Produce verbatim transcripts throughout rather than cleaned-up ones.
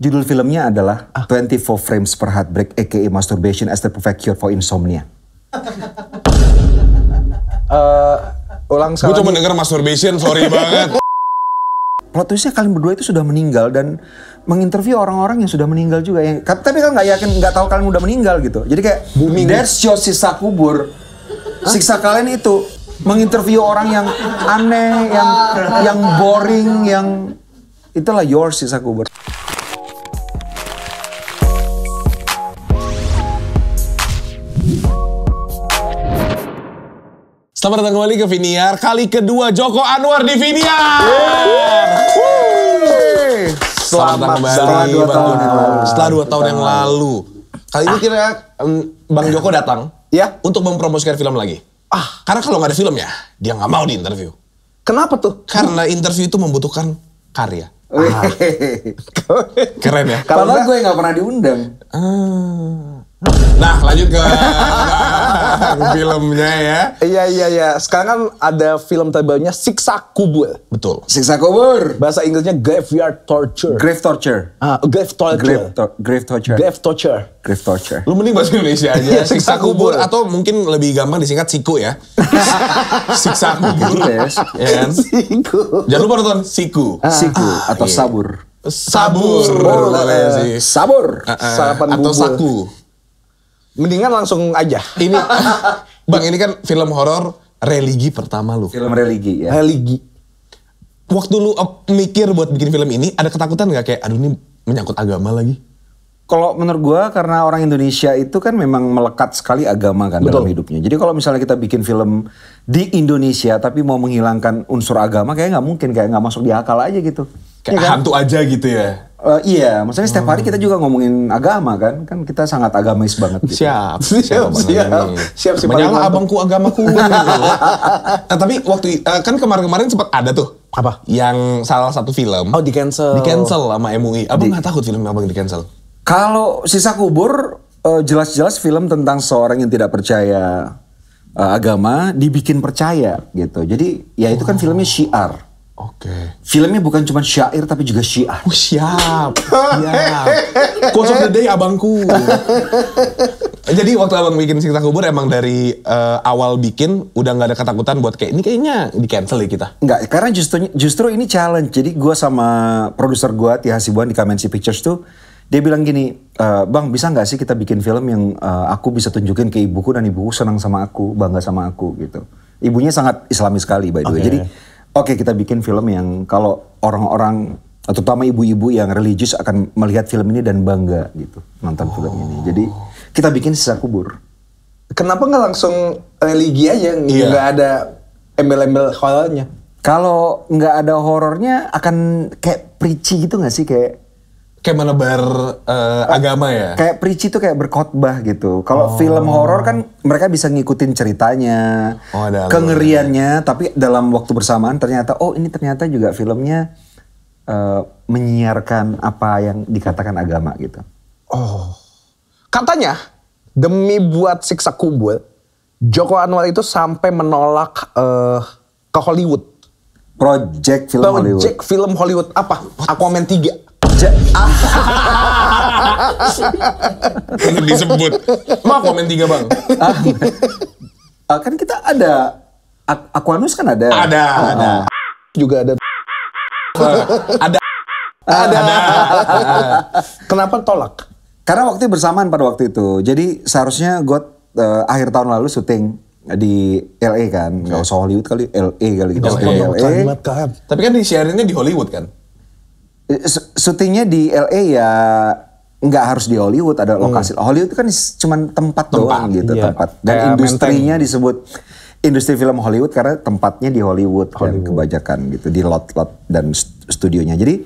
Judul filmnya adalah ah. twenty-four frames per heartbreak aka masturbation as the perfect cure for insomnia. uh, ulang sekali. Gue cuma denger masturbation, sorry banget. Plot twistnya kalian berdua itu sudah meninggal dan menginterview orang-orang yang sudah meninggal juga. Yang, tapi kan nggak yakin, nggak tahu kalian udah meninggal gitu. Jadi kayak booming. That's your siksa kubur. Hah? Siksa kalian itu menginterview orang yang aneh, yang yang boring, yang itulah your siksa kubur. Selamat datang kembali ke VINIAR, kali kedua Joko Anwar di VINIAR. Yeay. Selamat, Selamat datang kembali setelah dua tahun yang lalu. Kali ini kira um, Bang Joko datang ya untuk mempromosikan film lagi. Ah, karena kalau nggak ada film ya, dia nggak mau di interview. Kenapa tuh? Karena interview itu membutuhkan karya. Ah. Keren ya? Karena gue nggak pernah diundang. Ah. Nah, lanjut ke filmnya ya. Iya, iya, iya. Sekarang kan ada film terbarunya Siksa Kubur. Betul. Siksa Kubur. Bahasa Inggrisnya Graveyard Torture. Grave Torture. Ah, Grave Torture. Grave, to grave Torture. Grave Torture. Grave Torture. Lu mending bahasa Indonesia aja. Siksa Kubur. Atau mungkin lebih gampang disingkat Siku ya. Siksa Kubur. Ya kan? Siku. Jangan lupa nonton Siku. Ah. Siku. Ah, atau iya. Sabur. Sabur. Sabur. Uh, sabur. Uh, uh, Sarapan atau bubur. Saku. Mendingan langsung aja. Ini, Bang, ini kan film horor religi pertama lu. Film religi ya. Religi. Waktu lu mikir buat bikin film ini, ada ketakutan nggak kayak, aduh ini menyangkut agama lagi? Kalau menurut gua, karena orang Indonesia itu kan memang melekat sekali agama kan. Betul. Dalam hidupnya. Jadi kalau misalnya kita bikin film di Indonesia tapi mau menghilangkan unsur agama, kayak nggak mungkin, kayak nggak masuk di akal aja gitu. Kayak ya kan? Hantu aja gitu ya. Uh, iya, maksudnya setiap hari kita juga ngomongin agama kan, kan kita sangat agamis banget. Gitu. Siap, siap, siap, siap, siap. Menyala abangku agamaku. Nah, tapi waktu uh, kan kemarin-kemarin sempat ada tuh apa? Yang salah satu film. Oh, di cancel. Di cancel sama M U I. Abang nggak takut film abang di cancel? Kalau Siksa Kubur jelas-jelas uh, film tentang seorang yang tidak percaya uh, agama dibikin percaya gitu. Jadi ya itu kan wow. Filmnya syiar. Oke. Okay. Filmnya bukan cuma syair tapi juga syiah. Oh, siap. Siap. Ghost of the Day abangku. Jadi waktu abang bikin Siksa Kubur emang dari uh, awal bikin udah nggak ada ketakutan buat kayak ini kayaknya di cancel ya kita. Enggak, karena justru justru ini challenge. Jadi gua sama produser gua Tia Hasibuan di Kamensy Pictures tuh dia bilang gini, e, "Bang, bisa nggak sih kita bikin film yang uh, aku bisa tunjukin ke ibuku dan ibuku senang sama aku, bangga sama aku gitu." Ibunya sangat Islami sekali by the way. Okay. Jadi oke, kita bikin film yang kalau orang-orang, terutama ibu-ibu yang religius akan melihat film ini dan bangga gitu nonton oh. film ini. Jadi kita bikin Siksa Kubur. Kenapa nggak langsung religi aja? Nggak yeah. ada embel-embel horornya. Kalau nggak ada horornya akan kayak preachy gitu nggak sih kayak? Kayak menebar uh, agama ya? Kayak preachy tuh kayak berkhotbah gitu. Kalau oh. film horor kan mereka bisa ngikutin ceritanya, oh, kengeriannya, tapi dalam waktu bersamaan ternyata, oh ini ternyata juga filmnya uh, menyiarkan apa yang dikatakan agama gitu. Oh, katanya demi buat Siksa Kubur, Joko Anwar itu sampai menolak uh, ke Hollywood. Project film Project Hollywood. Project film Hollywood apa? Aquaman tiga. Ini disebut. Mau komen tiga bang. Ah, kan kita ada Aquanus kan ada. Ada. Oh, ada. Juga ada. Uh, ada. Ada. Ada. Kenapa tolak? Karena waktu bersamaan pada waktu itu. Jadi seharusnya gue uh, akhir tahun lalu syuting di L A kan. Gak usah Hollywood kali. L A kali gitu. Tapi kan di siarannya di Hollywood kan. Syutingnya di L A ya nggak harus di Hollywood, ada lokasi. Hmm. Hollywood kan cuma tempat, tempat doang gitu, iya. tempat. Dan kayak industrinya maintain. Disebut industri film Hollywood karena tempatnya di Hollywood, Hollywood. Dan kebajakan gitu, di lot-lot dan studionya. Jadi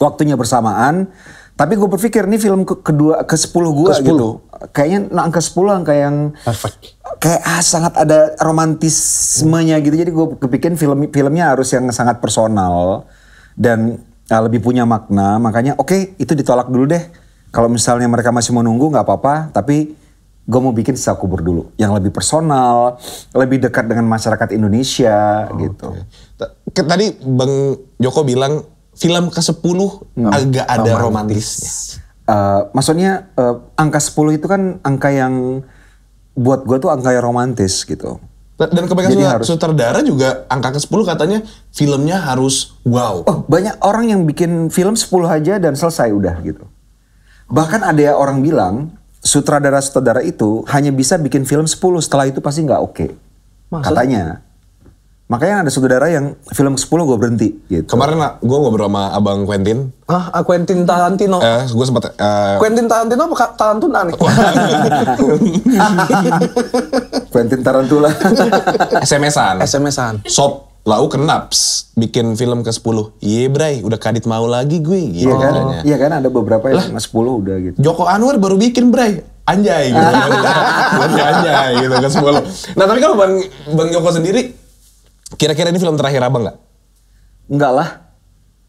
waktunya bersamaan, tapi gue berpikir nih film ke kedua, ke sepuluh gue gitu. Kayaknya nah, angka sepuluh angka yang perfect. Kayak ah, sangat ada romantismenya gitu. Jadi gue kepikiran film filmnya harus yang sangat personal dan nah, lebih punya makna, makanya oke okay, itu ditolak dulu deh. Kalau misalnya mereka masih mau nunggu nggak apa-apa, tapi gue mau bikin Siksa Kubur dulu, yang lebih personal, lebih dekat dengan masyarakat Indonesia oh, gitu. Okay. Tadi Bang Joko bilang film ke sepuluh no, agak ada romantisnya. Uh, maksudnya uh, angka sepuluh itu kan angka yang buat gue tuh angka yang romantis gitu. Dan kebanyakan sutradara juga angka ke sepuluh katanya filmnya harus wow. Oh, banyak orang yang bikin film sepuluh aja dan selesai udah gitu. Bahkan ada orang bilang sutradara-sutradara itu hanya bisa bikin film sepuluh, setelah itu pasti nggak oke. Maksud? Katanya. Makanya ada saudara yang film ke sepuluh gue berhenti gitu. Kemarin gue ngobrol sama abang Quentin. Ah, Quentin Tarantino. Eh, gue sempat... Uh... Quentin Tarantino apa Tarantuna nih? Quentin Tarantula. S M S-an. S M S-an. Sob, lau kenaps bikin film ke sepuluh. Iya bray, udah kadit mau lagi gue. Gitu. Iya kan, oh. Iya kan ada beberapa yang ke sepuluh udah gitu. Joko Anwar baru bikin bray. Anjay gitu. Anjay gitu ke sepuluh. Nah tapi kalau Bang, Bang Joko sendiri... Kira-kira ini film terakhir abang nggak? Enggak lah.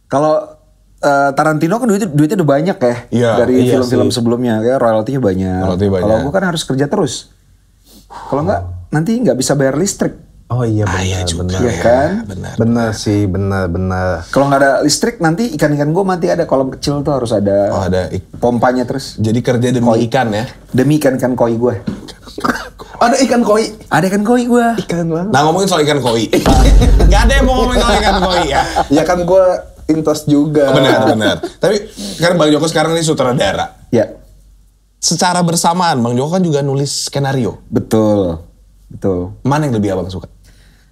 Kalau uh, Tarantino kan duitnya, duitnya udah banyak ya, ya dari iya film-film sebelumnya, kayak royaltinya banyak. banyak. Kalau gue kan harus kerja terus. Kalau nggak nanti nggak bisa bayar listrik. Oh iya benar, ah, iya benar ya, kan? Benar, benar sih, benar-benar. Kalau nggak ada listrik nanti ikan-ikan gue mati. Ada kolam kecil tuh harus ada. Oh, ada pompanya terus. Jadi kerja demi koi. Ikan ya? Demi ikan-ikan koi gue. Ada ikan koi, ada ikan koi gue. Ikan banget. Nah ngomongin soal ikan koi, nggak ada yang mau ngomongin soal ikan koi ya. Ya kan gue intos juga. Benar-benar. Tapi kan Bang Joko sekarang ini sutradara. Ya. Secara bersamaan Bang Joko kan juga nulis skenario. Betul, betul. Mana yang lebih abang suka?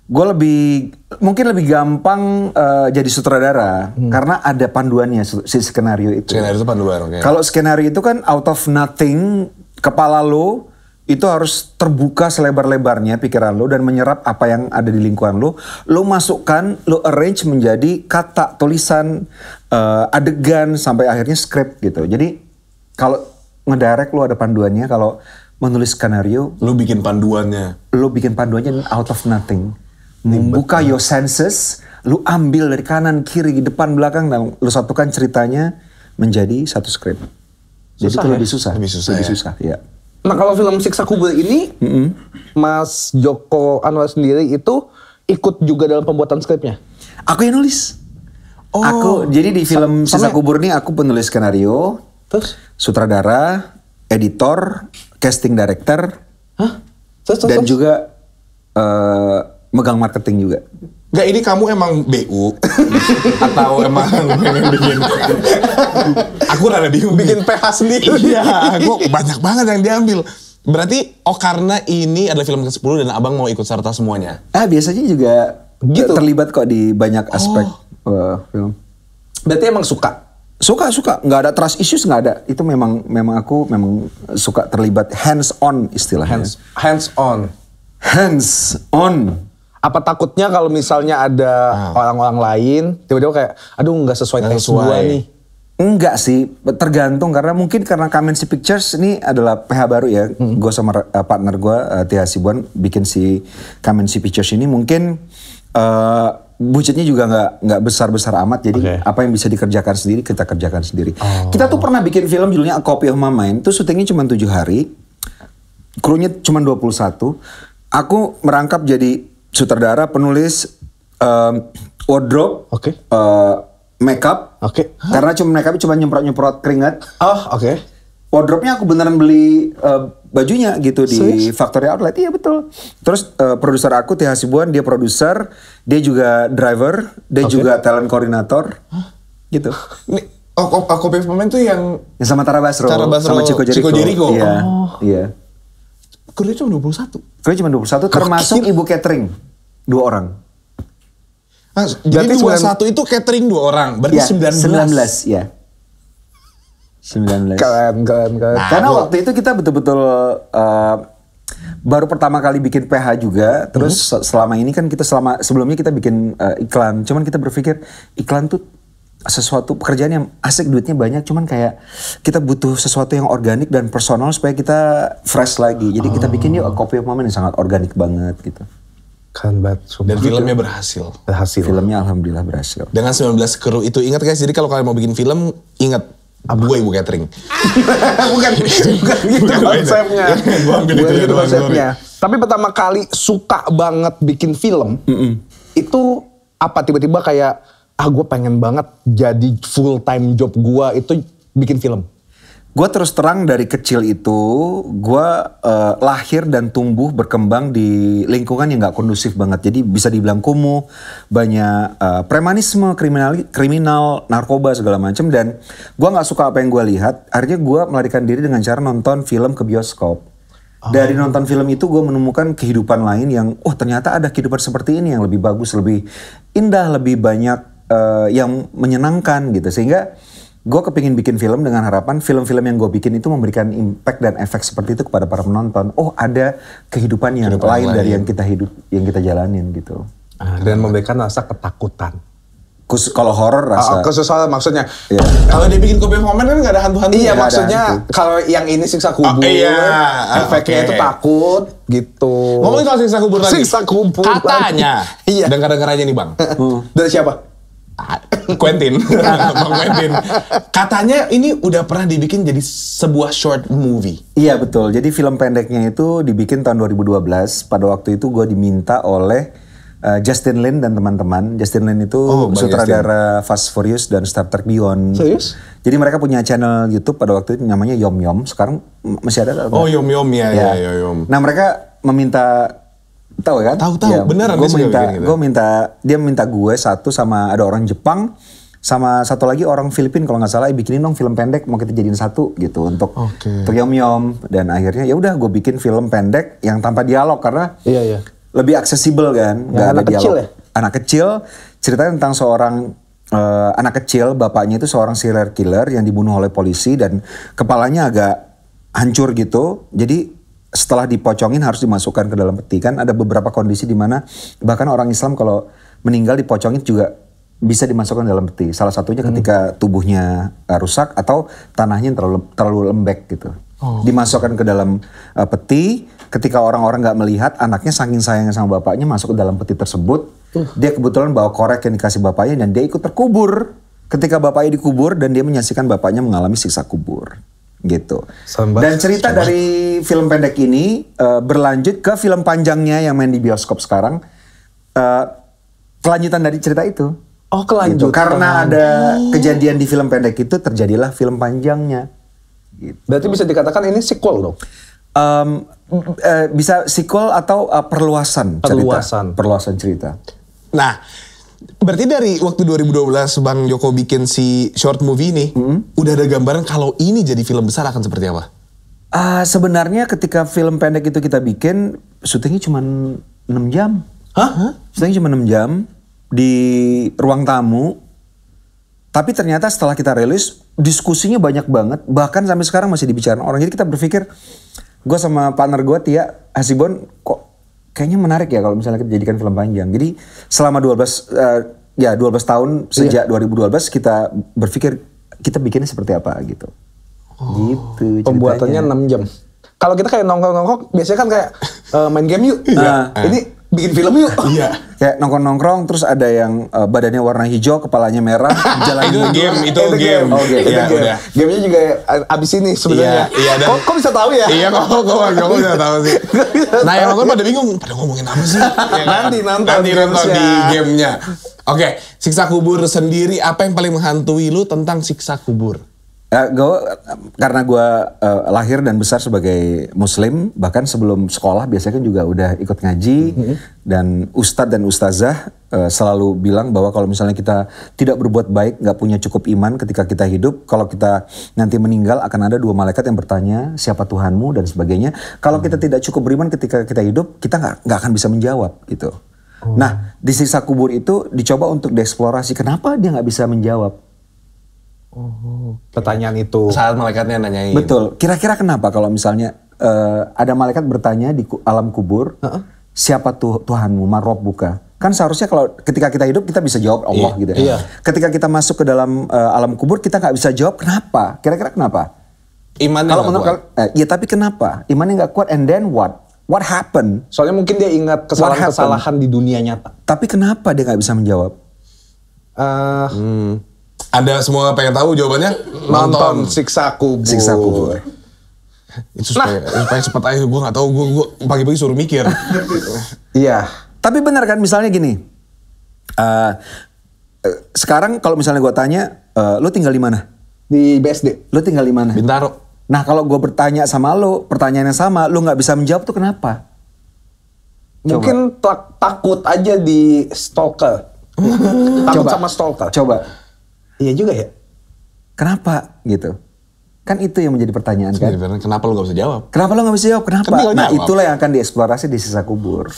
Gue lebih, mungkin lebih gampang uh, jadi sutradara hmm. karena ada panduannya si skenario itu. Skenario itu panduan. Okay. Kalau skenario itu kan out of nothing, kepala lo. Itu harus terbuka selebar-lebarnya pikiran lo dan menyerap apa yang ada di lingkungan lo. Lo masukkan, lo arrange menjadi kata, tulisan, uh, adegan, sampai akhirnya script gitu. Jadi kalau ngedirect lo ada panduannya, kalau menulis skenario... Lo bikin panduannya. Lo bikin panduannya out of nothing. Membuka your senses, lo ambil dari kanan, kiri, depan, belakang, dan lo satukan ceritanya menjadi satu script. Jadi susah, itu ya? lebih susah. Lebih susah, lebih susah ya. Susah, ya. Nah kalau film Siksa Kubur ini, mm-hmm. Mas Joko Anwar sendiri itu ikut juga dalam pembuatan skripnya? Aku yang nulis. Oh. Aku, jadi di film Siksa Kubur ini aku penulis skenario, terus sutradara, editor, casting director, hah? Terus, terus, dan terus. juga uh, megang marketing juga. Enggak, ini kamu emang B U atau emang pengen bikin? Aku rada bingung bikin P H sendiri. Iya, aku banyak banget yang diambil. Berarti oh karena ini adalah film ke sepuluh dan abang mau ikut serta semuanya. Ah biasanya juga gitu. Terlibat kok di banyak aspek oh. uh, film. Berarti emang suka? Suka suka, nggak ada trust issues nggak ada. Itu memang memang aku memang suka terlibat hands on istilahnya. Hands, hands on. Hands on. Apa takutnya kalau misalnya ada orang-orang nah. lain, tiba-tiba kayak, aduh nggak sesuai teks gue nih. Enggak sih, tergantung karena mungkin karena Kamensy Pictures ini adalah P H baru ya. Hmm. Gue sama uh, partner gue, uh, Tia Hasibuan, bikin si Kamensy Pictures ini mungkin uh, budgetnya juga nggak nggak besar-besar amat. Jadi okay. apa yang bisa dikerjakan sendiri, kita kerjakan sendiri. Oh. Kita tuh pernah bikin film judulnya A Copy of My Mind, tuh syutingnya cuma tujuh hari, krunya cuma dua puluh satu. Aku merangkap jadi sutradara, penulis, um, wardrobe, okay. uh, makeup, okay. huh? karena cuma makeupnya cuma nyemprot-nyemprot keringat. Oh, oke. Okay. Wardrobe-nya aku beneran beli uh, bajunya gitu di Factory Outlet, iya betul. Terus uh, produser aku Tia Hasibuan, dia produser, dia juga driver, dia okay. juga talent koordinator, huh? gitu. Ini, oh, aku pemain tuh yang... yang sama Tara Basro, Tara Basro sama Chicco Jerikho. Chicco Jerikho. Iya, oh. iya. Kerja cuma dua puluh satu. Kerja cuma dua puluh satu termasuk ibu catering. Dua orang. Nah, jadi dua puluh satu itu catering dua orang. Berarti ya, sembilan belas. sembilan belas ya. sembilan belas. Keren, keren, keren. Nah, karena waktu itu kita betul-betul uh, baru pertama kali bikin P H juga. Terus hmm. selama ini kan kita selama sebelumnya kita bikin uh, iklan. Cuman kita berpikir iklan tuh sesuatu pekerjaan yang asik, duitnya banyak, cuman kayak kita butuh sesuatu yang organik dan personal supaya kita fresh lagi. Jadi oh. kita bikin yuk A Copy of My Mind yang sangat organik banget gitu. Kan banget. Dan filmnya gitu. berhasil. Berhasil. Filmnya alhamdulillah berhasil. Dengan sembilan belas kru itu, ingat guys, jadi kalau kalian mau bikin film, ingat gue ibu catering. bukan, bukan gitu konsepnya. Gue ambil itu gitu konsepnya. Tapi pertama kali suka banget bikin film, mm-mm. itu apa tiba-tiba kayak ah gue pengen banget jadi full time job gue itu bikin film. Gue terus terang dari kecil itu gue uh, lahir dan tumbuh berkembang di lingkungan yang gak kondusif banget. Jadi bisa dibilang kumuh, banyak uh, premanisme, kriminal, kriminal, narkoba segala macam. Dan gue gak suka apa yang gue lihat, akhirnya gue melarikan diri dengan cara nonton film ke bioskop. Dari nonton film itu gue menemukan kehidupan lain yang, oh ternyata ada kehidupan seperti ini yang lebih bagus, lebih indah, lebih banyak uh, yang menyenangkan gitu. Sehingga gue kepingin bikin film dengan harapan film-film yang gue bikin itu memberikan impact dan efek seperti itu kepada para penonton. Oh ada kehidupan yang kehidupan lain, lain dari yang kita hidup, yang kita jalanin gitu. Dan memberikan rasa ketakutan. Khusus kalau horor rasa. Khusus horor maksudnya. Yeah. Kalau dibikin Copy of My Mind kan nggak ada hantu-hantu. Iya maksudnya kalau yang ini Siksa Kubur, oh, iya. efeknya okay. itu takut gitu. Ngomongin soal Siksa Kubur lagi. Siksa Kubur katanya. Iya. Dengar-dengar aja nih bang. Dari siapa? Quentin, Bang Quentin. Katanya ini udah pernah dibikin jadi sebuah short movie. Iya betul. Jadi film pendeknya itu dibikin tahun dua ribu dua belas. Pada waktu itu gue diminta oleh Uh, Justin Lin dan teman-teman. Justin Lin itu oh, sutradara Justin. Fast Furious dan Star Trek Beyond. Serius? Jadi mereka punya channel YouTube pada waktu itu namanya Yom Yom. Sekarang masih ada? Oh Yom Yom ya, ya. ya Yom. Nah mereka meminta, tahu kan? Tahu tahu. Ya, beneran. Gue minta, gitu. gue minta, dia minta gue satu sama ada orang Jepang, sama satu lagi orang Filipin kalau nggak salah, bikinin dong film pendek mau kita jadiin satu gitu untuk okay. untuk Yom Yom. Dan akhirnya ya udah gue bikin film pendek yang tanpa dialog karena. Iya iya. Lebih aksesibel kan, nggak ada dialog. Kecil ya? Anak kecil, ceritanya tentang seorang uh, anak kecil, bapaknya itu seorang serial killer yang dibunuh oleh polisi dan kepalanya agak hancur gitu. Jadi setelah dipocongin harus dimasukkan ke dalam peti kan. Ada beberapa kondisi di mana bahkan orang Islam kalau meninggal dipocongin juga bisa dimasukkan dalam peti. Salah satunya hmm. ketika tubuhnya rusak atau tanahnya terlalu terlalu lembek gitu. Oh. Dimasukkan ke dalam uh, peti. Ketika orang-orang nggak melihat, anaknya saking sayangnya sama bapaknya masuk ke dalam peti tersebut. Uh. Dia kebetulan bawa korek yang dikasih bapaknya dan dia ikut terkubur. Ketika bapaknya dikubur dan dia menyaksikan bapaknya mengalami siksa kubur. Gitu. Sambas. Dan cerita Sambas. Dari film pendek ini uh, berlanjut ke film panjangnya yang main di bioskop sekarang. Uh, kelanjutan dari cerita itu. Oh kelanjutan. Gitu. Karena ada kejadian di film pendek itu terjadilah film panjangnya. Gitu. Berarti bisa dikatakan ini sequel dong? Um, uh, bisa sequel atau uh, perluasan, perluasan cerita. Perluasan cerita. Nah, berarti dari waktu dua ribu dua belas Bang Joko bikin si short movie ini, hmm? udah ada gambaran kalau ini jadi film besar akan seperti apa? Uh, sebenarnya ketika film pendek itu kita bikin, syutingnya cuma enam jam. Hah? Syutingnya cuma enam jam di ruang tamu. Tapi ternyata setelah kita rilis, diskusinya banyak banget. Bahkan sampai sekarang masih dibicarain orang. Jadi kita berpikir, gue sama partner gue Tia Hasibuan, kok kayaknya menarik ya kalau misalnya kita jadikan film panjang. Jadi selama dua belas tahun sejak iya. dua ribu dua belas kita berpikir kita bikinnya seperti apa gitu. Oh, gitu ceritanya. Pembuatannya enam jam. Kalau kita kayak nongkrong-nongkrong, biasanya kan kayak uh, main game yuk. Nah, uh. Ini bikin film yuk. Iya. Kayak nongkrong-nongkrong terus ada yang uh, badannya warna hijau, kepalanya merah, jalan itu game, itu game. Oh, game. Iya, game. Udah. Game-nya juga abis ini sebenarnya. Iya, iya, kok, kok bisa tahu ya? Iya, kok kok kok bisa tahu sih. Nah, yang nonton pada bingung, pada ngomongin apa sih? Nanti nonton nanti nonton di game-nya. Oke, okay. Siksa Kubur sendiri apa yang paling menghantui lu tentang Siksa Kubur? Uh, gue, karena gue uh, lahir dan besar sebagai muslim, bahkan sebelum sekolah biasanya kan juga udah ikut ngaji, mm-hmm. dan ustadz dan ustazah uh, selalu bilang bahwa kalau misalnya kita tidak berbuat baik, nggak punya cukup iman ketika kita hidup, kalau kita nanti meninggal akan ada dua malaikat yang bertanya siapa Tuhanmu dan sebagainya. Kalau mm. kita tidak cukup beriman ketika kita hidup, kita nggak nggak akan bisa menjawab gitu. Oh. Nah, di siksa kubur itu dicoba untuk dieksplorasi kenapa dia nggak bisa menjawab. Oh, okay. Pertanyaan itu saat malaikatnya nanyain. Betul. Kira-kira kenapa kalau misalnya uh, ada malaikat bertanya di alam kubur, uh-uh. siapa tuh Tuhanmu, marob buka? Kan seharusnya kalau ketika kita hidup kita bisa jawab Allah I gitu. Ya. Iya. Ketika kita masuk ke dalam uh, alam kubur kita nggak bisa jawab kenapa? Kira-kira kenapa? Imannya nggak kuat. Eh, ya tapi kenapa? Imannya nggak kuat. And then what? What happened? Soalnya mungkin dia ingat kesalahan-kesalahan di dunia nyata. Tapi kenapa dia nggak bisa menjawab? Uh, hmm. Anda semua pengen tahu jawabannya? Nonton Siksa Kubur. Siksa Kubur. Itu supaya, nah. supaya cepet aja, gue gak tau, gue, gue pagi-pagi suruh mikir. Iya. Tapi benar kan misalnya gini, uh, Sekarang kalau misalnya gue tanya, uh, lo tinggal di mana? Di B S D. Lo tinggal di mana? Bintaro. Nah kalau gue bertanya sama lo, pertanyaannya sama, lo gak bisa menjawab tuh kenapa? Mungkin tak, takut aja di stalker. Takut sama stalker. Coba. Iya juga ya. Kenapa gitu? Kan itu yang menjadi pertanyaan kan. Kenapa lo gak bisa jawab? Kenapa lo gak bisa jawab? Kenapa? Kenapa nah jawab? Itulah yang akan dieksplorasi di Siksa Kubur.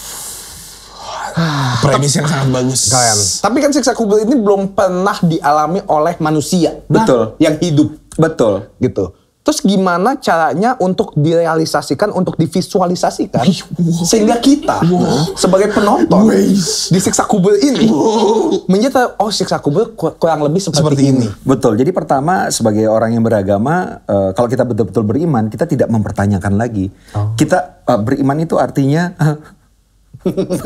Premis yang sangat bagus. Kalian. Tapi kan Siksa Kubur ini belum pernah dialami oleh manusia. Betul. Nah, yang hidup. Betul. Gitu. Terus gimana caranya untuk direalisasikan, untuk divisualisasikan, wow. sehingga kita wow. sebagai penonton Waze. di Siksa Kubur ini wow. menjadi oh Siksa Kubur kurang lebih seperti, seperti ini. ini. Betul. Jadi pertama sebagai orang yang beragama, uh, kalau kita betul-betul beriman, kita tidak mempertanyakan lagi. Oh. Kita uh, beriman itu artinya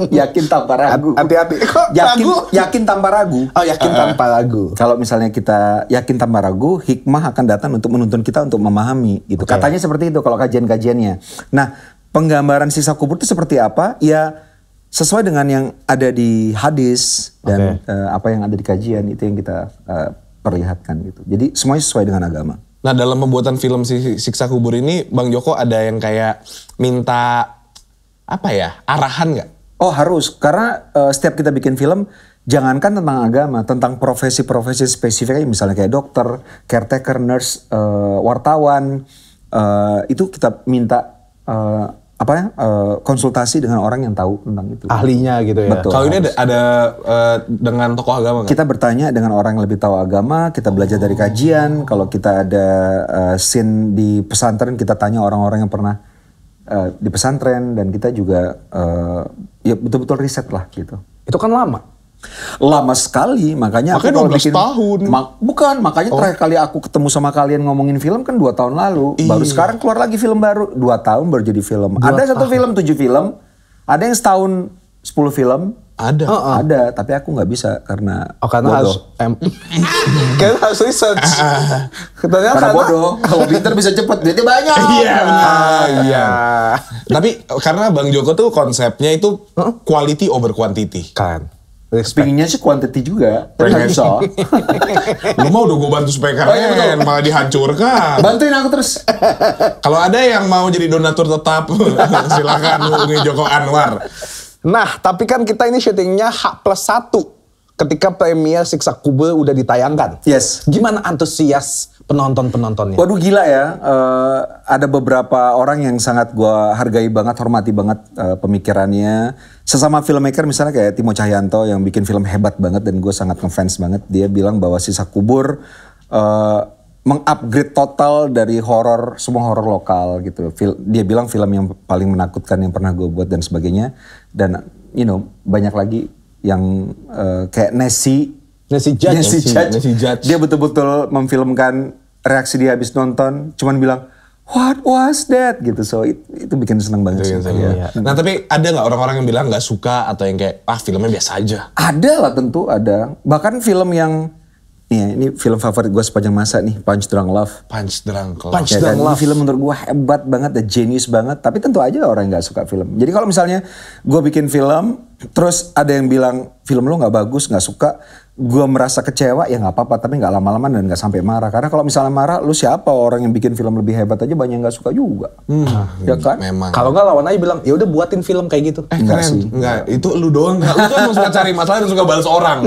yakin tanpa ragu. Hati-hati. Yakin, yakin tanpa ragu. Oh, yakin uh, tanpa ragu. Kalau misalnya kita yakin tanpa ragu, hikmah akan datang untuk menuntun kita untuk memahami. Gitu. Okay. Katanya seperti itu kalau kajian-kajiannya. Nah, penggambaran Siksa Kubur itu seperti apa? Ya, sesuai dengan yang ada di hadis dan okay. uh, apa yang ada di kajian itu yang kita uh, perlihatkan gitu. Jadi semuanya sesuai dengan agama. Nah, dalam pembuatan film Siksa Kubur ini, Bang Joko ada yang kayak minta apa ya, arahan nggak? Oh harus, karena uh, setiap kita bikin film, jangankan tentang agama, tentang profesi-profesi spesifiknya, misalnya kayak dokter, caretaker, nurse, uh, wartawan, uh, itu kita minta uh, apa ya, uh, konsultasi dengan orang yang tahu tentang itu. Ahlinya gitu ya? Betul. Kalau ini ada, ada uh, dengan tokoh agama nggak? Kita bertanya dengan orang yang lebih tahu agama, kita belajar oh. dari kajian, kalau kita ada uh, scene di pesantren, kita tanya orang-orang yang pernah Uh, di pesantren, dan kita juga uh, ya betul-betul riset lah gitu. Itu kan lama, lama sekali makanya. Makanya aku dua belas bikin, tahun. Mak, bukan makanya oh. terakhir kali aku ketemu sama kalian ngomongin film kan dua tahun lalu. Iyi. Baru sekarang keluar lagi film baru, dua tahun baru jadi film. Dua ada satu tahun. film tujuh film, ada yang setahun sepuluh film. Ada, oh, oh. ada, tapi aku nggak bisa karena oh, karena bodoh. Harus, em, karena harus research. Karena, karena bodoh. Kalau pinter bisa cepet, duitnya banyak. Iya, nah, iya. Tapi karena Bang Joko tuh konsepnya itu quality over quantity. Kan. Pinginnya sih quantity juga. Pengen so. Lu mau udah gue bantu supaya keren, malah dihancurkan. Bantuin aku terus. Kalau ada yang mau jadi donatur tetap, silakan hubungi Joko Anwar. Nah, tapi kan kita ini syutingnya H plus satu ketika premier Siksa Kubur udah ditayangkan. Yes. Gimana antusias penonton-penontonnya? Waduh gila ya, uh, ada beberapa orang yang sangat gua hargai banget, hormati banget uh, pemikirannya. Sesama filmmaker misalnya kayak Timo Tjahjanto yang bikin film hebat banget dan gue sangat ngefans banget. Dia bilang bahwa Siksa Kubur uh, mengupgrade total dari horor, semua horor lokal gitu. Dia bilang film yang paling menakutkan yang pernah gue buat dan sebagainya. Dan you know banyak lagi yang uh, kayak Nessie, Nessie Judge, Nessie Judge. Nessie Judge. Dia betul-betul memfilmkan reaksi dia habis nonton, cuman bilang what was that gitu. So it, itu bikin seneng banget sih. Ya. Nah tapi ada nggak orang-orang yang bilang nggak suka atau yang kayak ah filmnya biasa aja? Ada lah tentu ada. Bahkan film yang Iya, ini film favorit gue sepanjang masa nih, Punch Drunk Love. Punch Drunk Love. Punch Drunk Love. Ini film menurut gue hebat banget, dan genius banget. Tapi tentu aja orang yang nggak suka film. Jadi kalau misalnya gue bikin film, terus ada yang bilang film lo nggak bagus, nggak suka, gue merasa kecewa, ya nggak apa-apa. Tapi nggak lama-lama dan nggak sampai marah. Karena kalau misalnya marah, lu siapa orang yang bikin film lebih hebat aja banyak nggak suka juga, hmm, ya kan? Memang. Kalau nggak lawan aja bilang, ya udah buatin film kayak gitu. Eh, enggak sih, enggak. Itu lu doang. Enggak. Lu kan suka cari masalah dan suka balas orang.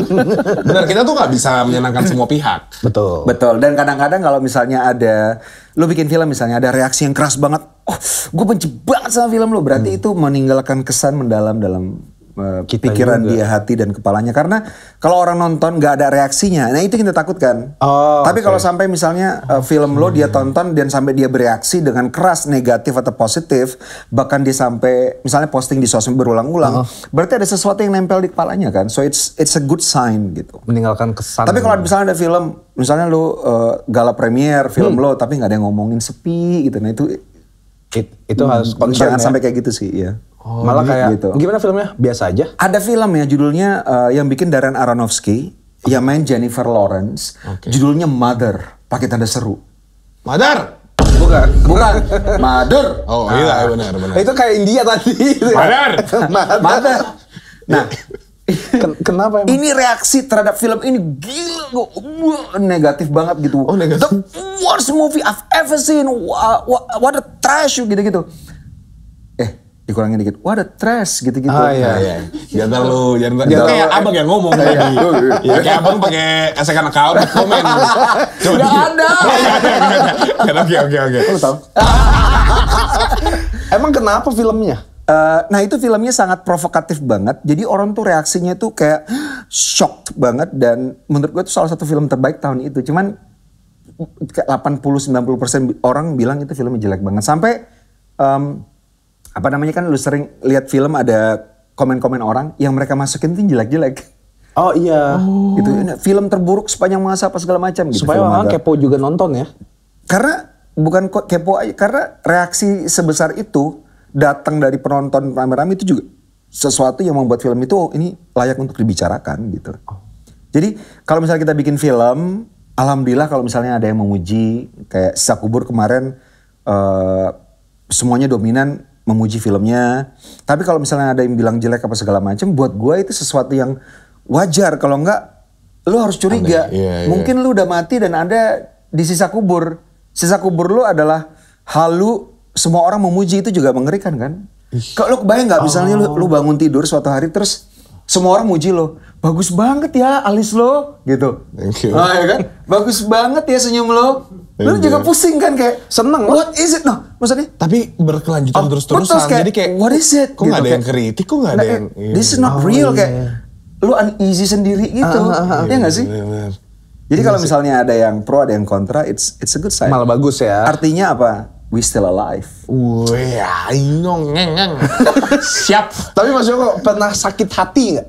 Benar, kita tuh nggak bisa menyenangkan semua pihak. Betul. Betul. Dan kadang-kadang kalau misalnya ada, lu bikin film misalnya ada reaksi yang keras banget, oh, gue benci banget sama film lu. Berarti hmm. itu meninggalkan kesan mendalam dalam Kita pikiran juga. Dia, hati dan kepalanya. Karena kalau orang nonton gak ada reaksinya, nah itu kita takutkan. Oh, Tapi okay. kalau sampai misalnya oh, uh, film hmm. lo dia tonton dan sampai dia bereaksi dengan keras, negatif atau positif, bahkan dia sampai misalnya posting di sosmed berulang-ulang, oh. berarti ada sesuatu yang nempel di kepalanya kan. So it's it's a good sign gitu. Meninggalkan kesan. Tapi kalau misalnya ada film, misalnya lo uh, gala premier film hmm. lo, tapi gak ada yang ngomongin, sepi gitu. Nah itu It, itu hmm, harus jangan ya. sampai kayak gitu sih, ya. Oh, malah kayak gitu. Gimana filmnya? Biasa aja. Ada film ya judulnya uh, yang bikin Darren Aronofsky, yang main Jennifer Lawrence. Okay. Judulnya Mother, pakai tanda seru. Mother. Bukan, bukan. Mother. Oh iya, benar benar. Itu kayak India tadi. Mother. Mother. Nah, Kenapa emang? Ini reaksi terhadap film ini gila, gue negatif banget gitu. Oh, negatif. The worst movie I've ever seen. What a trash gitu-gitu. Eh, dikurangin dikit. What a trash gitu-gitu. Ah iya iya. Jangan terlalu, jangan terlalu. Kayak abang yang ngomong tadi. Kayak abang pakai asekan account komen. Udah ada. Oke oke oke. Lu tahu? Emang kenapa filmnya? Uh, nah itu filmnya sangat provokatif banget, jadi orang tuh reaksinya tuh kayak shocked banget, dan menurut gue itu salah satu film terbaik tahun itu. Cuman delapan puluh sampai sembilan puluh persen orang bilang itu filmnya jelek banget. Sampai um, apa namanya kan lu sering lihat film ada komen-komen orang yang mereka masukin itu jelek-jelek. Oh iya. Oh. Itu film terburuk sepanjang masa apa segala macam. Gitu, supaya orang kepo juga nonton ya. Karena bukan kepo aja, karena reaksi sebesar itu datang dari penonton rame-rame itu juga sesuatu yang membuat film itu ini layak untuk dibicarakan gitu. Jadi kalau misalnya kita bikin film, alhamdulillah kalau misalnya ada yang memuji, kayak Siksa Kubur kemarin uh, semuanya dominan memuji filmnya. Tapi kalau misalnya ada yang bilang jelek apa segala macam, buat gue itu sesuatu yang wajar. Kalau enggak, lu harus curiga. Iya, iya. Mungkin lu udah mati dan ada di sisa kubur. Sisa kubur lu adalah halu. Semua orang memuji, itu juga mengerikan kan? Kalau lo kebayang nggak misalnya oh. lo, lo bangun tidur suatu hari terus semua orang muji lo, bagus banget ya alis lo, gitu. Thank you. Ah, ya kan? Bagus banget ya senyum lo. Lo juga pusing kan kayak seneng. What is it? No, maksudnya? Tapi berkelanjutan oh, terus-terusan. Terus kayak, jadi kayak what is it? Kok nggak gitu, ada yang kritik? Kok nggak ada yang? This is not oh, real yeah. Kayak lo uneasy sendiri gitu. Ah, ah, ah, ya nggak sih? Bener. Jadi kalau misalnya ada yang pro ada yang kontra, it's it's a good sign. Malah bagus ya. Artinya apa? We still alive. Wih, ngeng-ngeng. Siap. Tapi Mas Joko pernah sakit hati nggak?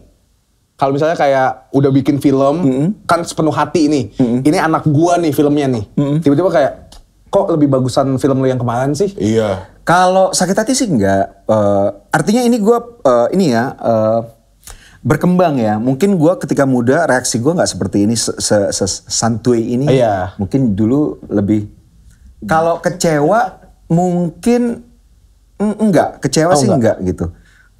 Kalau misalnya kayak udah bikin film, mm-hmm. kan sepenuh hati ini. Mm-hmm. Ini anak gua nih filmnya nih. Mm-hmm. Tiba-tiba kayak, kok lebih bagusan film lu yang kemarin sih? Iya. Kalau sakit hati sih nggak. Uh, artinya ini gua, uh, ini ya, uh, berkembang ya. Mungkin gua ketika muda reaksi gua nggak seperti ini, santuy ini. Iya. Mungkin dulu lebih. Kalau kecewa mungkin enggak, kecewa oh, sih enggak, enggak gitu.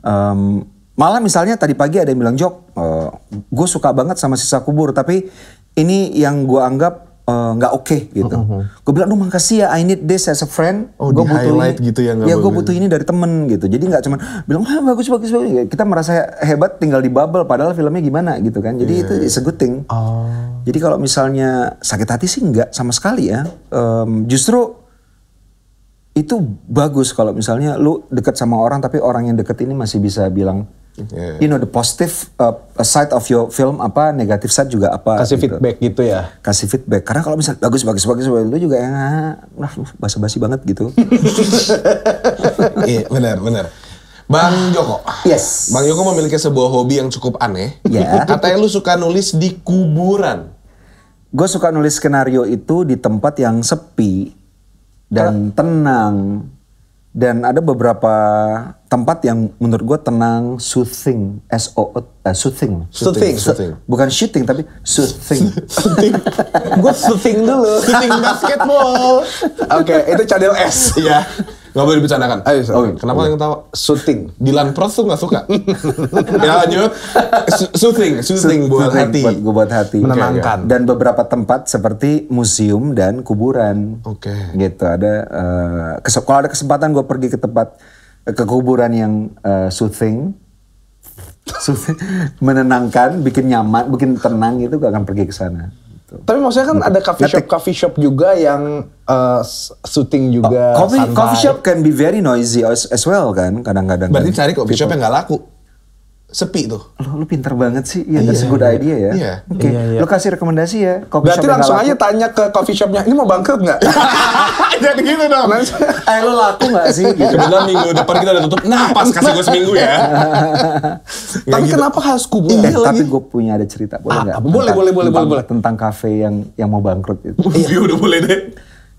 Um, malah misalnya tadi pagi ada yang bilang, Jok, uh, gue suka banget sama Siksa Kubur, tapi ini yang gue anggap uh, enggak oke okay, gitu. Uh-huh. Gue bilang, aduh makasih ya, I need this as a friend. Oh, gue butuh ini, gitu ya, ya gue butuh ini dari temen gitu. Jadi enggak cuman bilang, ah bagus, bagus, bagus. Kita merasa hebat tinggal di bubble, padahal filmnya gimana gitu kan. Jadi yeah. itu is a good thing. Oh. Jadi kalau misalnya sakit hati sih enggak sama sekali ya. Um, justru itu bagus kalau misalnya lu deket sama orang tapi orang yang deket ini masih bisa bilang, yeah. you know the positive uh, side of your film apa, negatif side juga apa. Kasih gitu. Feedback gitu ya. Kasih feedback. Karena kalau misalnya bagus, bagus, bagus, bagus lu juga yang nah, basa-basi banget gitu. Iya benar, benar. Bang Joko, yes. Bang Joko memiliki sebuah hobi yang cukup aneh. Yeah. Katanya lu suka nulis di kuburan. Gue suka nulis skenario itu di tempat yang sepi dan tenang. Dan ada beberapa tempat yang menurut gue tenang, soothing, S O O, uh, soothing. Soothing. Soothing. Bukan shooting tapi soothing. Soothing. Gue soothing dulu. Soothing basketball. Oke, okay, itu cadel S ya. Gak boleh dibicarakan. Ayo, okay. Kenapa okay. yang tahu? Shooting. Dilan Prost tuh gak suka. Ya lanjut. Soothing, soothing buat hati. Buat, buat hati. Menenangkan. Okay, dan beberapa tempat seperti museum dan kuburan. Oke. Okay. Gitu ada. Uh, kalau ada kesempatan gue pergi ke tempat ke kuburan yang uh, soothing, soothing, menenangkan, bikin nyaman, bikin tenang gitu, gue akan pergi ke sana. Tapi maksudnya kan ada coffee shop, coffee shop juga yang uh, syuting juga. Oh, coffee, coffee shop can be very noisy as, as well kan, kadang-kadang. Berarti kan cari coffee shop yang nggak laku, sepi tuh. Lo, lo pinter banget sih, ya that's a good idea ya. Iya. Oke, okay. iya, iya. Lo kasih rekomendasi ya. Coffee berarti shop langsung aja tanya ke coffee shopnya, ini mau bangkrut nggak? Jadi gitu dong. Eh lo laku nggak sih? Gitu. Kebetulan minggu depan kita udah tutup, nah pas kasih gue seminggu ya. Tapi gitu. Kenapa harus kuburan? Eh, tapi gue punya ada cerita, boleh nggak? Ah, boleh, boleh, boleh, boleh, boleh. Tentang kafe yang yang mau bangkrut itu. Iya udah boleh deh.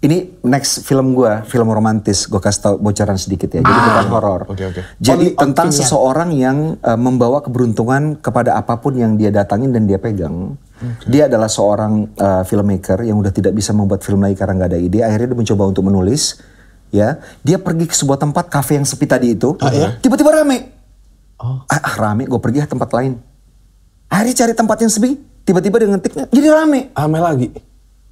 Ini next film gue, film romantis. Gue kasih tau bocoran sedikit ya, jadi ah. bukan horor. Okay, okay. Jadi Only tentang opinion. Seseorang yang uh, membawa keberuntungan kepada apapun yang dia datangin dan dia pegang. Okay. Dia adalah seorang uh, filmmaker yang udah tidak bisa membuat film lagi karena nggak ada ide. Akhirnya dia mencoba untuk menulis. Ya, dia pergi ke sebuah tempat kafe yang sepi tadi itu. Tiba-tiba ah, ya? Rame. Oh. Ah rame, gue pergi ke tempat lain. Ari cari tempat yang sepi, tiba-tiba dia ngetiknya jadi rame. Rame lagi.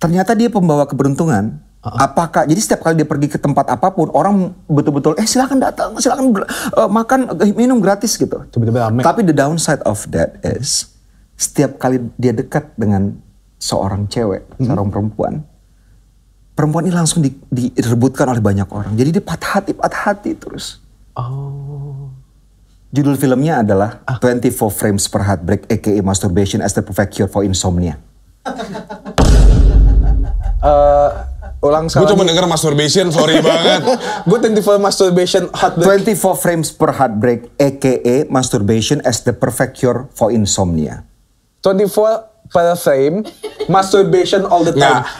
Ternyata dia pembawa keberuntungan. Uh-huh. Apakah, jadi setiap kali dia pergi ke tempat apapun, orang betul-betul, eh silakan datang, silakan uh, makan, minum gratis gitu. Tiba-tiba rame. Tapi the downside of that is, setiap kali dia dekat dengan seorang cewek, mm-hmm. seorang perempuan, perempuan ini langsung di, direbutkan oleh banyak orang. Jadi dia patah hati, patah hati terus. Oh. Judul filmnya adalah ah. twenty-four frames per Heartbreak aka Masturbation as the Perfect Cure for Insomnia. uh, ulang sekali. Gue cuma denger masturbation, sorry banget. Gue twenty-four masturbation heartbreak. twenty-four frames per Heartbreak aka Masturbation as the Perfect Cure for Insomnia. twenty-four per frame, masturbation all the time. Nah,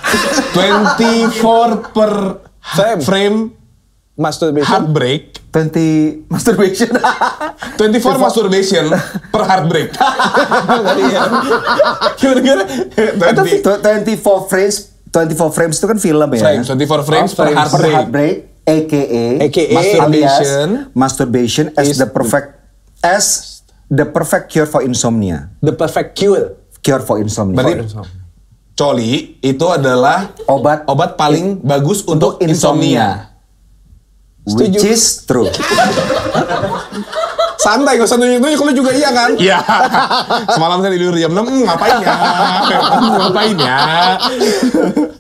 twenty-four per frame, frame masturbation, heartbreak. twenty masturbation. twenty-four masturbation per heartbreak. Gimana-gimana? twenty-four frames, twenty-four frames itu kan film ya? Frame, twenty-four frames oh, per heartbreak. Per heartbreak, aka, aka masturbation, masturbation as the perfect, as the perfect cure for insomnia. The perfect cure. Cure for insomnia. Berarti coli itu adalah obat obat paling in, bagus untuk insomnia. insomnia. Which is true. Santai gak usah nunjuk-nunjuk, lu juga iya kan? Iya. Semalam saya tidur jam enam, ngapain ya? ngapain ya?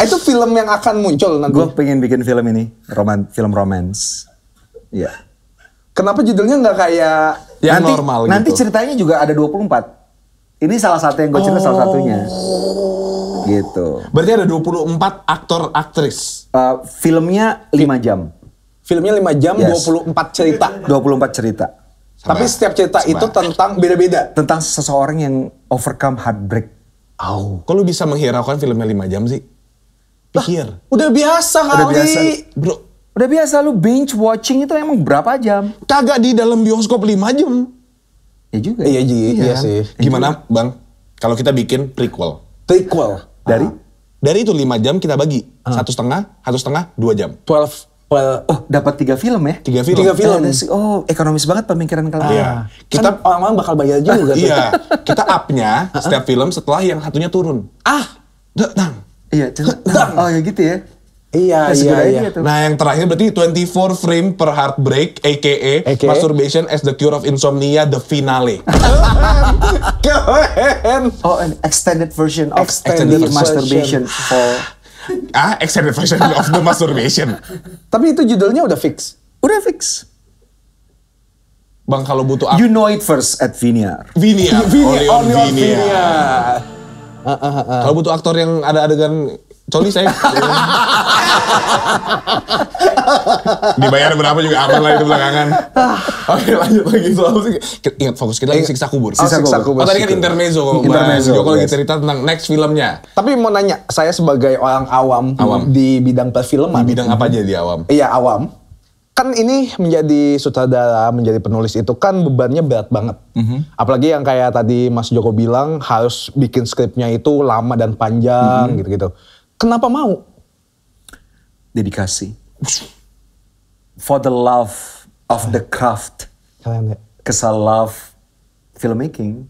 Itu film yang akan muncul nanti. Gue pengen bikin film ini, roman, film romance. Iya. Yeah. Kenapa judulnya nggak kayak yang nanti, normal gitu? Nanti ceritanya juga ada dua puluh empat. Ini salah satu yang gue cerita oh. salah satunya. Gitu. Berarti ada dua puluh empat aktor-aktris. Uh, filmnya lima jam. Filmnya lima jam, yes. dua puluh empat cerita. dua puluh empat cerita. Sama. Tapi setiap cerita Sama. itu tentang beda-beda. Tentang seseorang yang overcome heartbreak. Oh. Kok lu bisa menghiraukan filmnya lima jam sih? Pikir. Lah, udah biasa kali. Udah biasa, bro. Udah biasa lu binge watching itu emang berapa jam? Kagak di dalam bioskop lima jam. Ya juga. Iya, iya, iya sih. Gimana Bang, kalau kita bikin prequel? Prequel? Dari? Ah. Dari itu lima jam kita bagi. Ah. Satu setengah, satu setengah, dua jam. Twelve. Well, oh dapat tiga film ya? Tiga film. Tiga film. Eh, oh ekonomis banget pemikiran kalian. Ah. Ya. Kita kan orang-orang bakal bayar juga. Ah, iya. Kita up-nya setiap film setelah yang satunya turun. Ah! Dang. Iya. Oh ya gitu ya? Iya, nah, iya, iya. Gitu. Nah yang terakhir berarti twenty-four frame per heartbreak aka, aka masturbation as the cure of insomnia the finale. Keren. Oh an extended version of extended the version. masturbation for ah extended version of the masturbation. Tapi itu judulnya udah fix. Udah fix. Bang kalau butuh apa? You know it first at VINIAR. VINIAR. Only on VINIAR. Kalau butuh aktor yang ada adegan coli saya dibayar berapa juga aman lah itu belakangan. Oke lanjut lagi soal ingat fokus kita lagi Siksa Kubur. Siksa Kubur. Oh tadi kan intermezzo. Intermezzo. Joko lagi cerita tentang next filmnya. Tapi mau nanya, saya sebagai orang awam, awam. di bidang perfilman. Di bidang apa aja di awam? Iya awam. Kan ini menjadi sutradara, menjadi penulis itu kan bebannya berat banget. Mm-hmm. Apalagi yang kayak tadi Mas Joko bilang harus bikin skripnya itu lama dan panjang mm-hmm. gitu-gitu. Kenapa mau? Dedikasi. For the love of the craft. Keren ya. Kesal love filmmaking.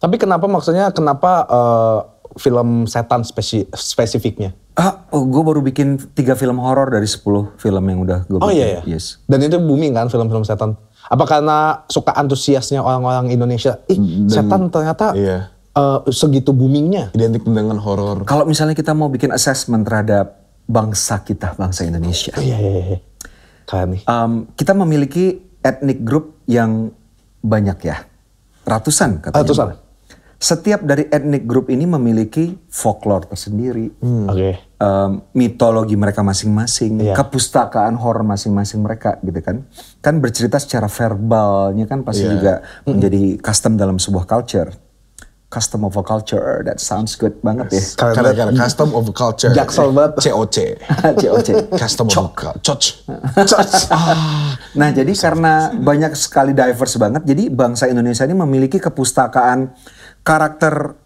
Tapi kenapa maksudnya kenapa uh, film setan spesi spesifiknya? Ah, oh, gue baru bikin tiga film horor dari sepuluh film yang udah gue bikin. Oh iya, iya. Yes. Dan itu booming kan film-film setan. Apa karena suka antusiasnya orang-orang Indonesia? Ih Dan, setan ternyata. Iya. Uh, segitu boomingnya identik dengan horor. Kalau misalnya kita mau bikin assessment terhadap bangsa kita, bangsa Indonesia. Iya iya iya. Kami. Um, kita memiliki etnik grup yang banyak ya, ratusan katanya. Ratusan. Setiap dari etnik grup ini memiliki folklore tersendiri, hmm. okay. um, mitologi mereka masing-masing, yeah. kepustakaan horor masing-masing mereka, gitu kan? Kan bercerita secara verbalnya kan pasti yeah. juga mm-hmm. menjadi custom dalam sebuah culture. Custom of a culture, that sounds good banget ya. Karena custom of a culture. Jaksel banget. C O C. C O C. Custom of a culture. Nah jadi karena banyak sekali diverse banget, jadi bangsa Indonesia ini memiliki kepustakaan karakter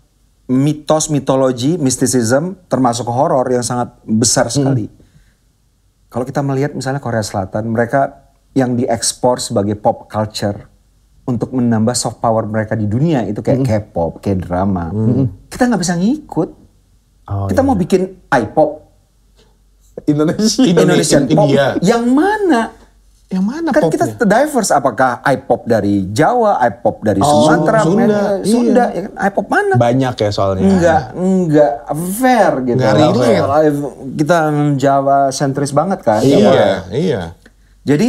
mitos, mitologi, mistisism, termasuk horor yang sangat besar sekali. Hmm. Kalau kita melihat misalnya Korea Selatan, mereka yang diekspor sebagai pop culture. untuk menambah soft power mereka di dunia itu kayak mm-hmm. K-pop, kayak drama. Mm-hmm. Kita nggak bisa ngikut. Oh, kita iya. mau bikin I-pop, Indonesia, Indonesian in pop, India. Yang mana? Yang mana kan popnya? Kita diverse, apakah I-pop dari Jawa, I-pop dari oh, Sumatera, Sunda, Sunda iya. ya kan? I-pop mana? Banyak ya soalnya. Enggak, enggak fair gitu. Enggak fair. Kita Jawa sentris banget kan. Iya, Jawa. Iya. Jadi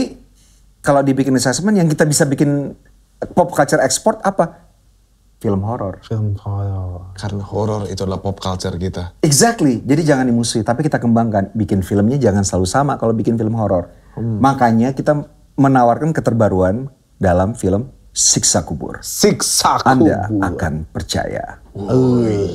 kalau dibikin assessment yang kita bisa bikin pop culture ekspor apa? Film horor. Film horor. Karena horor itu adalah pop culture kita. Exactly. Jadi jangan dimusuhi, tapi kita kembangkan. Bikin filmnya jangan selalu sama kalau bikin film horor. Hmm. Makanya kita menawarkan keterbaruan dalam film Siksa Kubur. Siksa Kubur. Anda akan percaya. Uy.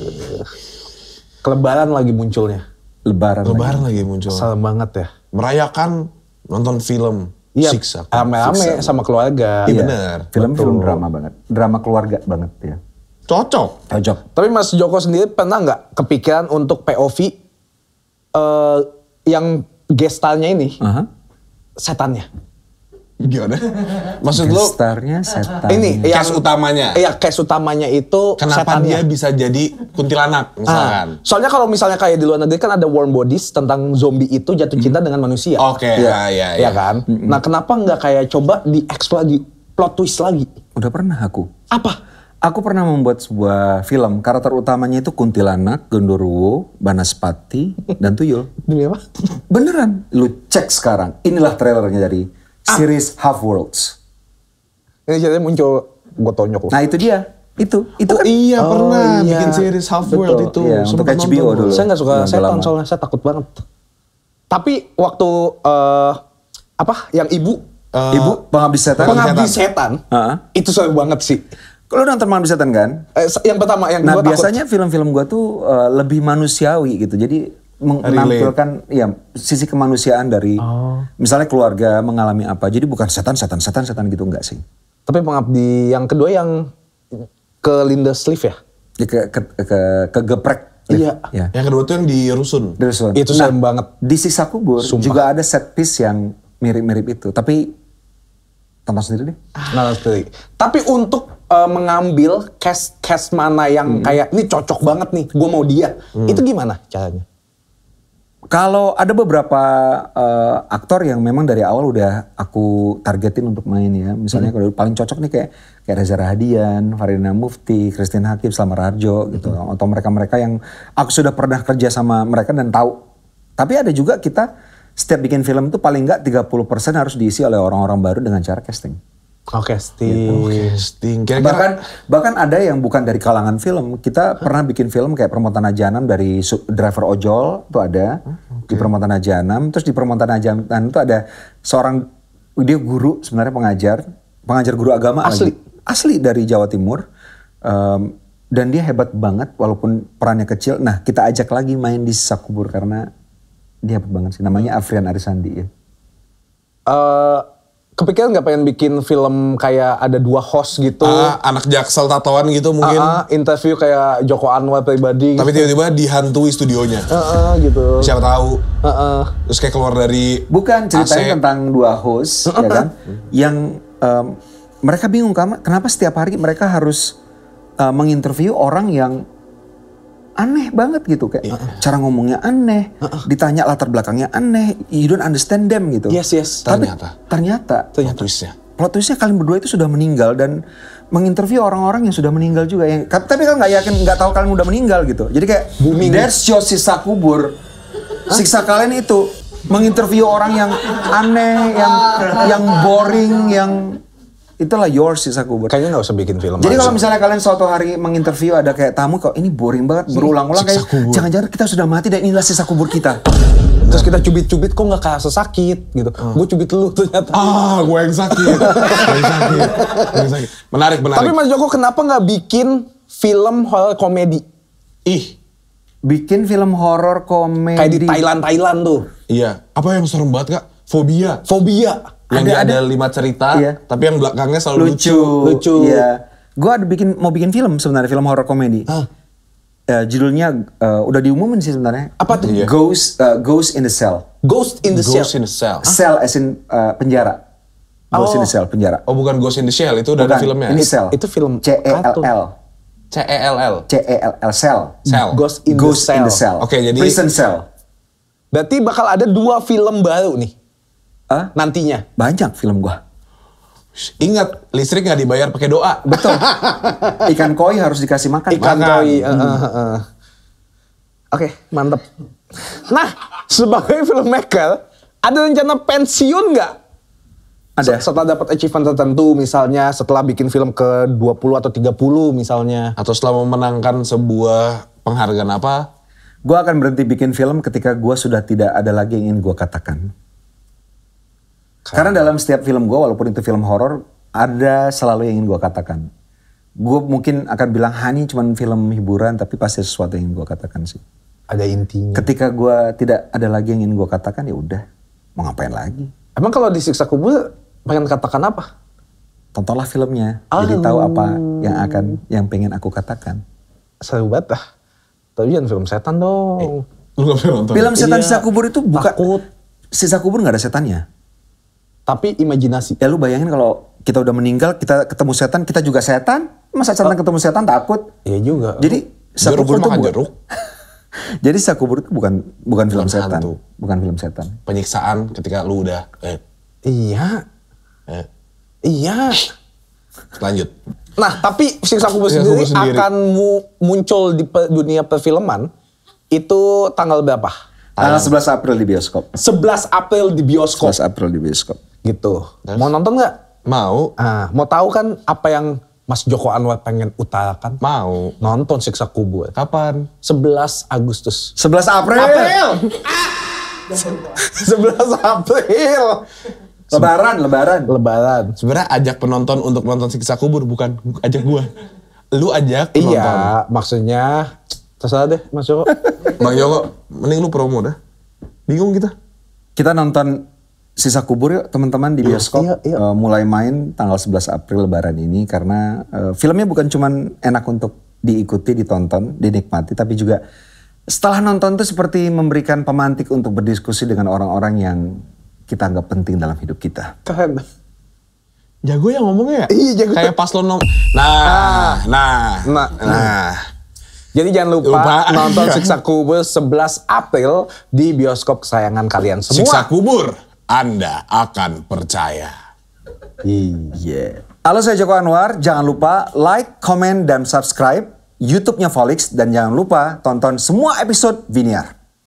Kelebaran lagi munculnya. Lebaran, Lebaran lagi. lagi muncul. Kesal banget ya. Merayakan nonton film ya, Siksa Kubur. Rame-rame sama keluarga. Iya bener. Film-film drama banget. Drama keluarga banget ya. Cocok. Cocok. Tapi Mas Joko sendiri pernah nggak kepikiran untuk P O V uh, yang gestalnya ini? Uh-huh. Setannya. Gimana? Maksud lu? Gestarnya setan. Ini yang, case utamanya. Iya, case utamanya itu kenapa setannya. Dia bisa jadi kuntilanak misalkan. Ah, soalnya kalau misalnya kayak di luar negeri kan ada Warm Bodies tentang zombie itu jatuh cinta hmm. dengan manusia. Oke, okay, ya, ya, ya. Ya kan? Hmm. Nah, kenapa nggak kayak coba dieksplor di plot twist lagi? Udah pernah aku. Apa? Aku pernah membuat sebuah film, karakter utamanya itu kuntilanak, gondoruo, banaspati, dan tuyul. Demi apa? Beneran. Lu cek sekarang, inilah trailernya dari ah. series Half Worlds. Ini ceritanya muncul gotonyok. Nah itu dia, itu. itu oh, kan. Iya oh, pernah iya. bikin series Half World itu. Iya, untuk H B O dulu. Saya gak suka setan soalnya, saya takut banget. Tapi waktu, uh, apa, yang ibu. Uh, ibu, Pengabdi Setan. Pengabdi Setan, uh-huh. itu seru banget sih. Lu nonton Pengabdi Setan kan? Eh, yang pertama, yang kedua. Nah biasanya film-film gua tuh uh, lebih manusiawi gitu, jadi menampilkan ya sisi kemanusiaan dari oh. misalnya keluarga mengalami apa, jadi bukan setan, setan, setan, setan gitu enggak sih. Tapi Pengabdi yang kedua yang ke lindas lift ya? Ke ke ke, ke geprek. Iya. Ya. Yang kedua tuh yang di rusun. Di rusun. Itu serem nah, banget. Di Siksa Kubur Sumpah. Juga ada set piece yang mirip-mirip itu, tapi tonton sendiri deh. Nonton sendiri. Tapi untuk Uh, mengambil cast-cast mana yang hmm. kayak ini cocok banget nih, gue mau dia. Hmm. Itu gimana caranya? Kalau ada beberapa uh, aktor yang memang dari awal udah aku targetin untuk main ya. Misalnya hmm. kalau paling cocok nih kayak kayak Reza Rahadian, Faridina Mufti, Christine Hakim, Slamet Harjo gitu. Hmm. Atau mereka-mereka yang aku sudah pernah kerja sama mereka dan tahu. Tapi ada juga kita setiap bikin film tuh paling enggak tiga puluh persen harus diisi oleh orang-orang baru dengan cara casting. Oh casting, oh, casting. Kira-kira... bahkan bahkan ada yang bukan dari kalangan film. Kita huh? pernah bikin film kayak Perempatan Jalan dari driver ojol itu ada okay. di Perempatan Jalan. Terus di Perempatan Jalan itu ada seorang dia guru sebenarnya pengajar, pengajar guru agama asli, lagi. asli dari Jawa Timur um, dan dia hebat banget walaupun perannya kecil. Nah kita ajak lagi main di Siksa Kubur karena dia hebat banget sih. Namanya Afrian Arisandi ya. Uh... Kepikiran nggak pengen bikin film kayak ada dua host gitu, ah, anak jaksel tatoan gitu mungkin, ah, ah, interview kayak Joko Anwar pribadi, tapi gitu. Tiba-tiba dihantui studionya, ah, ah, gitu. Siapa tahu, ah, ah. terus kayak keluar dari bukan ceritanya A C tentang dua host, ya kan, yang um, mereka bingung kenapa setiap hari mereka harus uh, menginterview orang yang aneh banget gitu kayak yeah. cara ngomongnya aneh, uh-uh. ditanya latar belakangnya aneh, you don't understand them gitu. Yes yes. Tapi, ternyata. Ternyata. Ternyata. Plot twistnya. Plot twistnya kalian berdua itu sudah meninggal dan menginterview orang-orang yang sudah meninggal juga. Yang, tapi kan nggak yakin, nggak tahu kalian udah meninggal gitu. Jadi kayak booming. There's your Siksa Kubur. Siksa kalian itu menginterview orang yang aneh, yang yang boring, yang itulah your Siksa Kubur. Kayaknya gak usah bikin film. Jadi kalau misalnya kalian suatu hari menginterview ada kayak tamu kok ini boring banget berulang-ulang kayak jangan-jangan kita sudah mati dan inilah Siksa Kubur kita. Terus kita cubit-cubit kok gak kerasa sakit gitu. Hmm. Gue cubit lu ternyata. Ah gue yang sakit. gue yang sakit. Gue yang sakit. Menarik, menarik. Tapi Mas Joko kenapa gak bikin film horror komedi? Ih. Bikin film horror komedi. Kayak di Thailand-Thailand tuh. Iya. Apa yang serem banget Kak? Fobia. Fobia. Yang ada, ada lima cerita, iya. tapi yang belakangnya selalu lucu. Lucu. Iya. Gue ada bikin mau bikin film sebenarnya film horor komedi. Huh? Uh, judulnya uh, udah diumumin sih sebenarnya. Apa tuh? Iya. Ghost uh, Ghost in the Cell. Ghost in the Ghost Cell. Ghost in the Cell. Huh? Cell as in uh, penjara. Ghost oh. in the Cell, penjara. Oh bukan Ghost in the Cell, itu udah bukan. Ada filmnya. Ini Cell. Itu film C E L L. C E L L. C E L L, Cell. Cell. Ghost in Ghost the Cell. Cell. Oke, okay, jadi Prison Cell. Berarti bakal ada dua film baru nih. Hah? Nantinya. Banyak film gua. Ingat, listrik nggak dibayar pakai doa. Betul. Ikan koi harus dikasih makan. Ikan makan. Koi. Uh, uh, uh. Oke, okay, mantep. Nah, sebagai filmmaker, ada rencana pensiun nggak? Ada. Setelah dapat achievement tertentu misalnya, setelah bikin film ke dua puluh atau tiga puluh misalnya. Atau setelah memenangkan sebuah penghargaan apa? Gue akan berhenti bikin film ketika gue sudah tidak ada lagi yang ingin gue katakan. Karena, Karena dalam setiap film gue, walaupun itu film horor, ada selalu yang ingin gue katakan. Gue mungkin akan bilang, hani cuman film hiburan, tapi pasti sesuatu yang ingin gue katakan sih. Ada intinya. Ketika gue tidak ada lagi yang ingin gue katakan, ya udah, mau ngapain lagi. Emang kalau disiksa kubur, pengen katakan apa? Tontonlah filmnya, oh. jadi tahu apa yang akan, yang pengen aku katakan. Seru banget lah. Tapi jangan film setan dong. Eh, lu gak pernah nonton? Film setan iya, siksa kubur itu bukan, siksa kubur nggak ada setannya. Tapi imajinasi. Ya lu bayangin kalau kita udah meninggal, kita ketemu setan, kita juga setan. Masa setan oh. ketemu setan takut? Iya juga. Jadi siksa kubur itu bukan. Jadi siksa kubur itu bukan bukan film bukan setan. Hantu. Bukan film setan. Penyiksaan ketika lu udah. Eh. Iya. Eh. Iya. Lanjut. Nah, tapi siksa kubur sendiri, sendiri akan mu muncul di pe dunia perfilman itu tanggal berapa? Tanggal sebelas April di bioskop. sebelas April di bioskop. sebelas April di bioskop. Gitu. Terus? Mau nonton nggak? Mau. Ah, mau tahu kan apa yang Mas Joko Anwar pengen utarakan? Mau. Nonton siksa kubur. Kapan? sebelas Agustus. sebelas April. April. sebelas April. Lebaran, lebaran, lebaran. Sebenarnya ajak penonton untuk nonton siksa kubur, bukan ajak gua. Lu ajak penonton. Iya, maksudnya terserah deh Mas Joko. Bang Joko, mending lu promo dah. Bingung kita. Kita nonton siksa kubur yuk teman-teman di bioskop. Iya, iya. Uh, mulai main tanggal sebelas April lebaran ini karena uh, filmnya bukan cuman enak untuk diikuti, ditonton, dinikmati, tapi juga setelah nonton tuh seperti memberikan pemantik untuk berdiskusi dengan orang-orang yang kita anggap penting dalam hidup kita. Keren. Jago yang ngomongnya ya? Iya jago. Kayak paslon nom... Nah, nah, nah, nah. Jadi jangan lupa, lupa. nonton Siksa Kubur sebelas April di bioskop kesayangan kalian semua. Siksa Kubur, Anda akan percaya. Iya. Halo, saya Joko Anwar. Jangan lupa like, comment, dan subscribe YouTube-nya VOLIX. Dan jangan lupa tonton semua episode VINIAR.